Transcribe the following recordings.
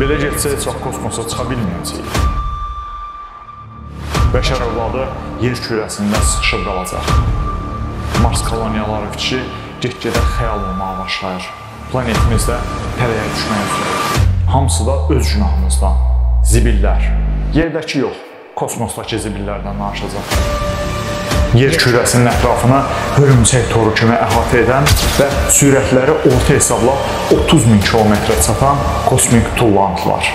Beləcə çox kosmosa çıxa bilməyəcəyik. Bəşər övladı yer kürəsindən sıxışıb qalacaq. Mars koloniyaları fikri get-gedə xəyal olmağa başlayır. Planetimiz də tələyə düşməyə üzrədir. Hamısı da öz günahımızdan. Zibillər. Yerdəki yox, kosmosdakı zibillərdən naşacaq. Yer kürəsinin ətrafına hörümçək toru kimi əhatə edən və sürətləri orta hesabla 30 min kilometrə çatan kosmik tullantılar.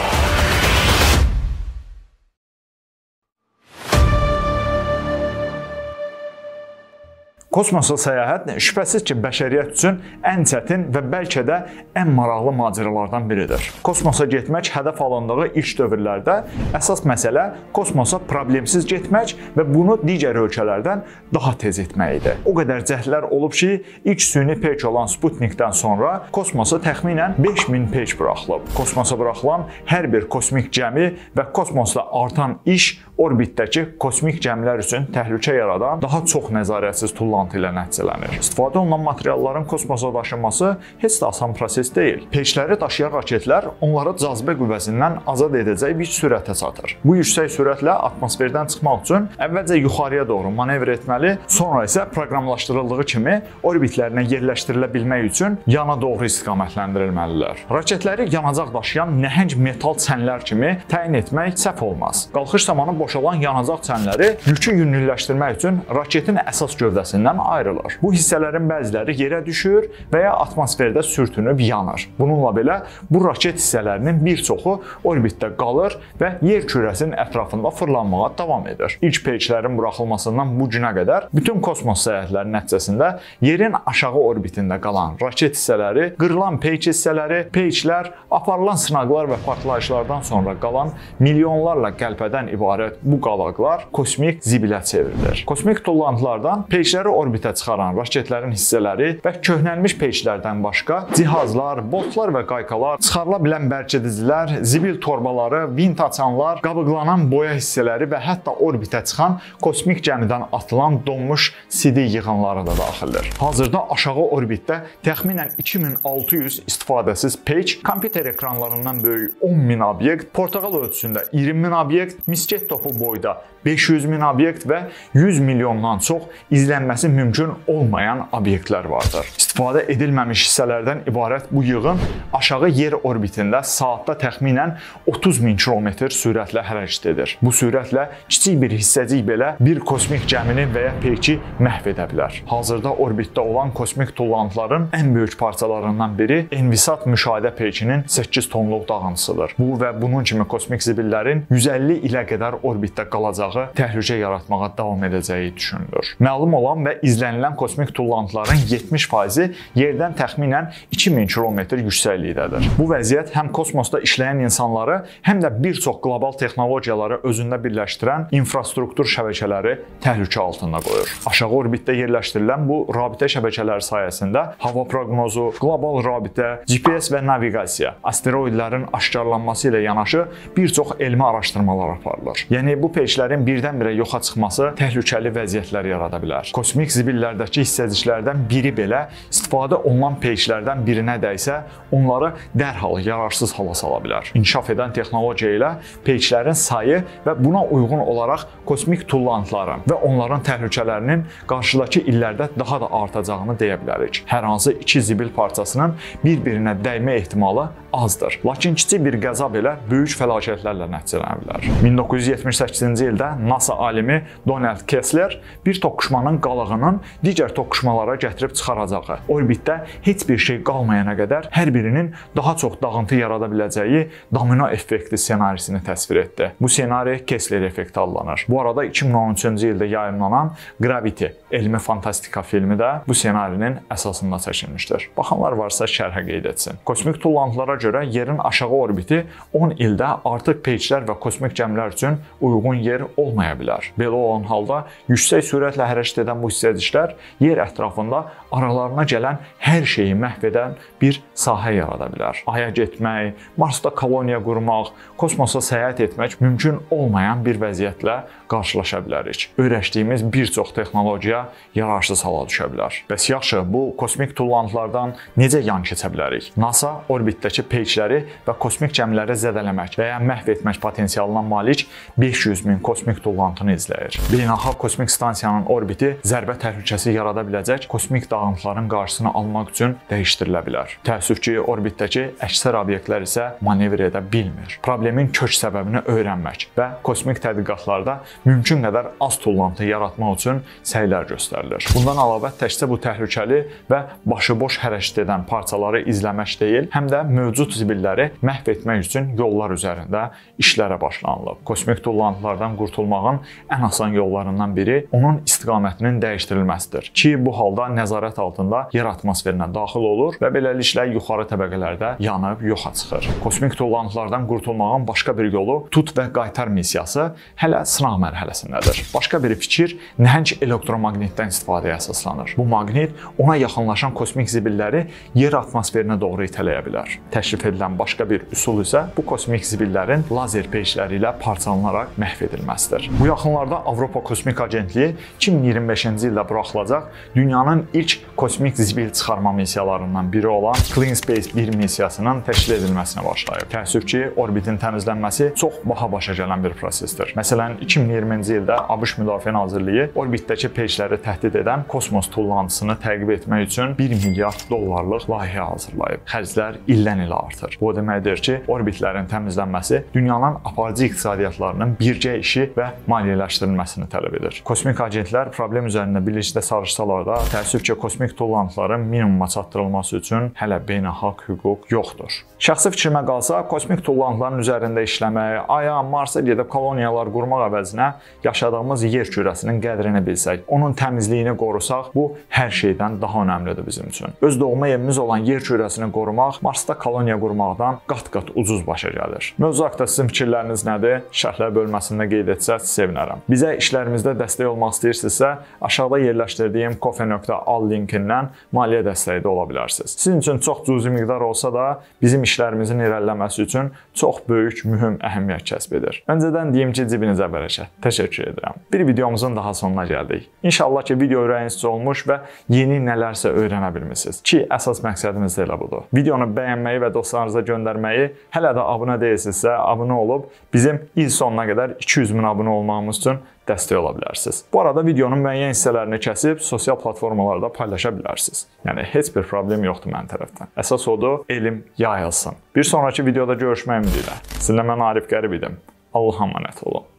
Kosmosa səyahət şübhəsiz ki, bəşəriyyət üçün ən çətin və bəlkə də ən maraqlı macəralardan biridir. Kosmosa getmək hədəf alındığı ilk dövrlərdə əsas məsələ kosmosa problemsiz getmək və bunu digər ölkələrdən daha tez etmək idi. O qədər cəhdlər olub ki, ilk süni peyk olan Sputnikdən sonra kosmosa təxminən 5000 peyk buraxılıb. Kosmosa buraxılan hər bir kosmik gəmi və kosmosda artan iş orbitdəki kosmik gəmilər üçün təhlükə yaradan daha çox nəzarətsiz tullantı ilə nəticələnir. İstifadə olunan materialların kosmosa daşınması heç də asan proses deyil. Peykləri daşıyan raketlər onları cazibə qüvvəsindən azad edəcək bir sürətə çatır. Bu yüksək sürətlə atmosferdən çıxmaq üçün əvvəlcə yuxarıya doğru manevr etməli, sonra isə proqramlaşdırıldığı kimi orbitlərinə yerləşdirilə bilmək üçün yana doğru istiqamətləndirilməlidir. Raketləri yanacaq daşıyan nəhəng metal çənlər kimi təyin etmək səhv olmaz. Qalxış zamanı boşalan yanacaq çənləri yükü yüngülləşdirmək üçün raketin əsas gövdəsindən ayrılır. Bu hissələrin bəziləri yerə düşür və ya atmosferdə sürtünüb yanır. Bununla belə bu raket hissələrinin bir çoxu orbitdə qalır və yer kürəsinin ətrafında fırlanmağa davam edir. İlk peyklərin buraxılmasından bu günə qədər bütün kosmos səyahətləri nəticəsində yerin aşağı orbitində qalan raket hissələri, qırılan peyk hissələri, peyklər, aparılan sınaqlar və partlayışlardan sonra qalan milyonlarla qəlpədən ibarət bu qalaqlar kosmik zibilə çevrilir. Kosmik tullantılardan peykləri orbitə çıxaran raketlərin hissələri və köhnəlmiş peyklərdən başqa cihazlar, botlar və qaykalar, çıxarıla bilən bərkidicilər, zibil torbaları, vint açanlar, qabıqlanan boya hissələri və hətta orbitə çıxan kosmik gəmidən atılan donmuş CD yığınları da daxildir. Hazırda aşağı orbitdə təxminən 2600 istifadəsiz peyk, kompüter ekranlarından böyük 10.000 obyekt, portağal ölçüsündə 20.000 obyekt, misket topu boyda 500.000 obyekt və 100 milyondan çox izlənməsi mümkün olmayan obyektlər vardır. İstifadə edilməmiş hissələrdən ibarət bu yığın aşağı yer orbitində saatda təxminən 30 min kilometr sürətlə hərəkət edir. Bu sürətlə kiçik bir hissəcik belə bir kosmik gəmini və ya peyki məhv edə bilər. Hazırda orbitdə olan kosmik tullantıların ən böyük parçalarından biri Envisat müşahidə peykinin 8 tonluq dağıntısıdır. Bu və bunun kimi kosmik zibillərin 150 ilə qədər orbitdə qalacağı təhlükə yaratmağa davam edəcəyi düşünülür. Məlum olan və izlənilən kosmik tullantıların 70% yerdən təxminən 2000 kilometr yüksəklikdədir. Bu vəziyyət həm kosmosda işləyən insanları, həm də bir çox qlobal texnologiyaları özündə birləşdirən infrastruktur şəbəkələri təhlükə altında qoyur. Aşağı orbitdə yerləşdirilən bu rabitə şəbəkələri sayəsində hava proqnozu, qlobal rabitə, GPS və navigasiya, asteroidlərin aşkarlanması ilə yanaşı bir çox elmi araşdırmalar aparılır. Yəni bu peyklərin birdən-birə yoxa çıxması təhlükəli vəziyyətlər yarada bilər. Kosmik zibillərdəki hissəciklərdən biri belə istifadə olunan peyklərdən birinə dəysə, onları dərhal yararsız hala sala bilər. İnkişaf edən texnologiya ilə peyklərin sayı və buna uyğun olaraq kosmik tullantıların və onların təhlükələrinin qarşıdakı illərdə daha da artacağını deyə bilərik. Hər hansı iki zibil parçasının bir-birinə dəymə ehtimalı azdır. Lakin kiçik bir qəza belə böyük fəlakətlərlə nəticələnə bilər. 1978-ci ildə NASA alimi Donald Kessler bir toqquşmanın qalağının digər toqquşmalara gətirib çıxaracağı, orbitdə heç bir şey qalmayana qədər hər birinin daha çox dağıntı yarada biləcəyi domino effekti ssenarisini təsvir etdi. Bu ssenari Kessler effekti adlanır. Bu arada 2013-cü ildə yayımlanan Gravity elmi fantastika filmi də bu ssenarinin əsasında çəkilmişdir. Baxanlar varsa şərhə qeyd etsin. Kosmik tullantılara görə yerin aşağı orbiti 10 ildə artıq peyklər və kosmik gəmilər üçün uyğun yer olmaya bilər. Belə olan halda yüksək sürətlə hərəkət edən bu hissəciklər göstəricilər yer ətrafında aralarına gələn hər şeyi məhv edən bir sahə yarada bilər. Aya getmək, Marsda koloniya qurmaq, kosmosa səyahət etmək mümkün olmayan bir vəziyyətlə qarşılaşa bilərik. Öyrəşdiyimiz bir çox texnologiya yararsız hala düşə bilər. Bəs yaxşı, bu kosmik tullantılardan necə yan keçə bilərik? NASA orbitdəki peykləri və kosmik gəmiləri zədələmək və ya məhv etmək potensialına malik 500 min kosmik tullantını izləyir. Beynəlxalq kosmik stansiyanın orbiti zərbə təhlükəsi yarada biləcək kosmik dağıntıların qarşısını almaq üçün dəyişdirilə bilər. Təəssüf ki, orbitdəki əksər obyektlər isə manevr edə bilmir. Problemin kök səbəbini öyrənmək və kosmik tədqiqatlarda mümkün qədər az tullantı yaratmaq üçün səylər göstərilir. Bundan əlavə təkcə bu təhlükəli və başıboş hərəkət edən parçaları izləmək deyil, həm də mövcud zibilləri məhv etmək üçün yollar üzərində işlərə başlanılıb. Kosmik tullantılardan qurtulmağın ən asan yollarından biri onun istiqamətinin dəyişdirilməsidir ki, bu halda nəzarət altında yer atmosferinə daxil olur və beləliklə yuxarı təbəqələrdə yanıb yoxa çıxır. Kosmik tullantılardan qurtulmağın başqa bir yolu tut və qaytar missiyası hələ sınaq mərhələsindədir. Başqa bir fikir nəhəng elektromagnitdən istifadəyə əsaslanır. Bu maqnit ona yaxınlaşan kosmik zibilləri yer atmosferinə doğru itələyə bilər. Təşrif edilən başqa bir üsul isə bu kosmik zibillərin lazer peykləri ilə parçalanaraq məhv edilməsidir. Bu yaxınlarda Avropa Kosmik Agentliyi 2025-ci ildə buraxılacaq dünyanın ilk kosmik zibil çıxarma misiyalarından biri olan Clean Space 1 misiyasının təşkil edilməsinə başlayıb. Təəssüf ki, orbitin təmizlənməsi çox baha başa gələn bir prosesdir. Məsələn, 2020-ci ildə ABŞ Müdafiə Nazirliyi orbitdəki peykləri təhdid edən kosmos tullantısını təqib etmək üçün 1 milyard dollarlıq layihə hazırlayıb. Xərclər ildən ilə artır. Bu o deməkdir ki, orbitlərin təmizlənməsi dünyanın aparıcı iqtisadiyyatlarının birgə işi və maliyyələşdirilməsini tələb edir. Kosmik agentlər problem üzərində birlikdə çalışsalar da, təəssüf ki, kosmik tullantıların minimuma çatdırılması üçün hələ beynəlxalq hüquq yoxdur. Şəxsi fikrimə qalsa, kosmik tullantıların üzərində işləmək, aya, Marsa gedib koloniyalar qurmaq əvəzinə yaşadığımız yer kürəsinin qədrini bilsək, onun təmizliyini qorusaq, bu hər şeydən daha önəmlidir bizim üçün. Öz doğma evimiz olan yer kürəsini qorumaq Marsda koloniya qurmaqdan qat-qat ucuz başa gəlir. Mövzu haqqında sizin fikirləriniz nədir? Şərhlər bölməsində qeyd etsəz sevinərəm. Bizə işlərimizdə dəstək olmaq istəyirsinizsə, aşağıda yerləşdirdiyim kofe.al linkindən maliyyə dəstəyi də ola bilərsiniz. Sizin üçün çox cüzi miqdar olsa da, bizim işlərimizin irəliləməsi üçün çox böyük, mühüm əhəmiyyət kəsb edir. Öncədən deyim ki, cibinizə bərəkət. Təşəkkür edirəm. Bir videomuzun daha sonuna gəldik. İnşallah ki, video ürəyinizcə olmuş və yeni nələrsə öyrənə bilmişsiniz ki, əsas məqsədimiz də elə budur. Videonu bəyənməyi və dostlarınıza göndərməyi, hələ də abunə deyilsinizsə, abunə olub bizim il sonuna qədər 200 min abunə olmağımız üçün dəstək ola bilərsiniz. Bu arada videonun müəyyən hissələrini kəsib sosial platformalarda paylaşa bilərsiniz. Yəni, heç bir problem yoxdur mənim tərəfdən. Əsas odur, elm yayılsın. Bir sonraki videoda görüşmək ümidilə. Sizinlə mən Arif Qərib idim. Allaha əmanət olun.